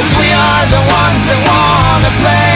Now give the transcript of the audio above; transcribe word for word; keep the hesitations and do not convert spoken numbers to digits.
'Cause we are the ones that wanna play.